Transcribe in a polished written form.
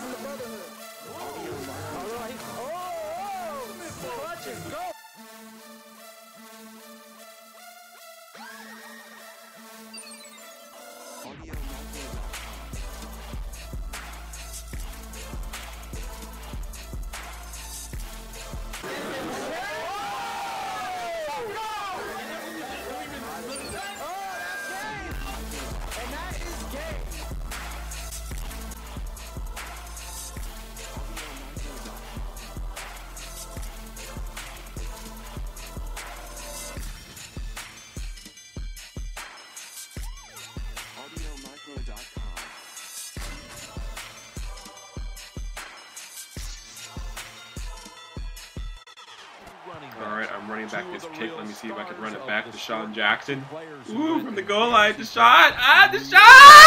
much for the brotherhood. Clutch and go! Alright, I'm running back this kick. Let me see if I can run it back. Deshaun Jackson. Ooh, from the goal line. Deshaun! Ah, Deshaun!